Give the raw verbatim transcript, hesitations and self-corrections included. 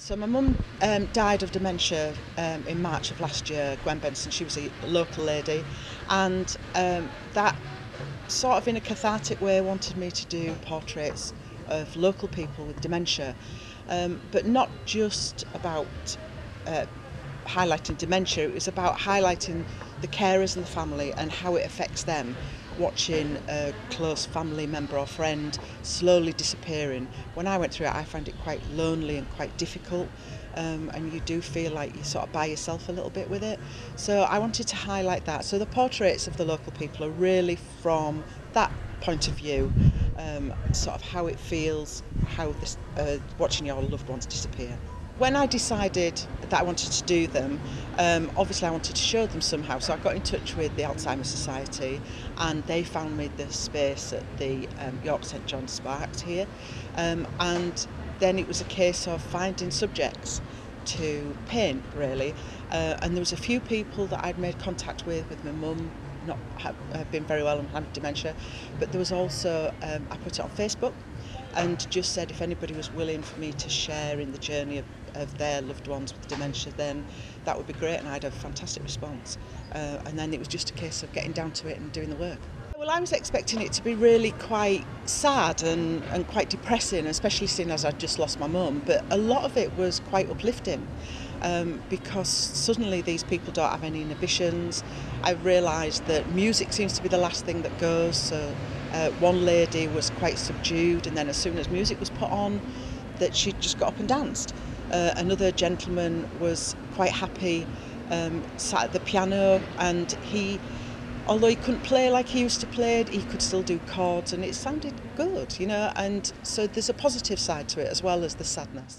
So my mum um, died of dementia um, in March of last year, Gwen Benson. She was a local lady, and um, that sort of in a cathartic way wanted me to do portraits of local people with dementia, um, but not just about uh, highlighting dementia. It was about highlighting the carers and the family and how it affects them, watching a close family member or friend slowly disappearing. When I went through it, I found it quite lonely and quite difficult, um, and you do feel like you're sort of by yourself a little bit with it. So I wanted to highlight that. So the portraits of the local people are really from that point of view, um, sort of how it feels, how this, uh, watching your loved ones disappear. When I decided that I wanted to do them, um, obviously I wanted to show them somehow, so I got in touch with the Alzheimer's Society, and they found me the space at the um, York St John Sparks here, um, and then it was a case of finding subjects to paint, really, uh, and there was a few people that I'd made contact with, with my mum not have, have been very well and had dementia, but there was also, um, I put it on Facebook and just said if anybody was willing for me to share in the journey of, of their loved ones with dementia, then that would be great, and I had a fantastic response, uh, and then it was just a case of getting down to it and doing the work. Well, I was expecting it to be really quite sad and, and quite depressing, especially seeing as I'd just lost my mum, but a lot of it was quite uplifting, um, because suddenly these people don't have any inhibitions. I realised that music seems to be the last thing that goes, so uh, one lady was quite subdued, and then as soon as music was put on, that she just got up and danced. Uh, another gentleman was quite happy, um, sat at the piano, and he, although he couldn't play like he used to play, he could still do chords, and it sounded good, you know, and so there's a positive side to it as well as the sadness.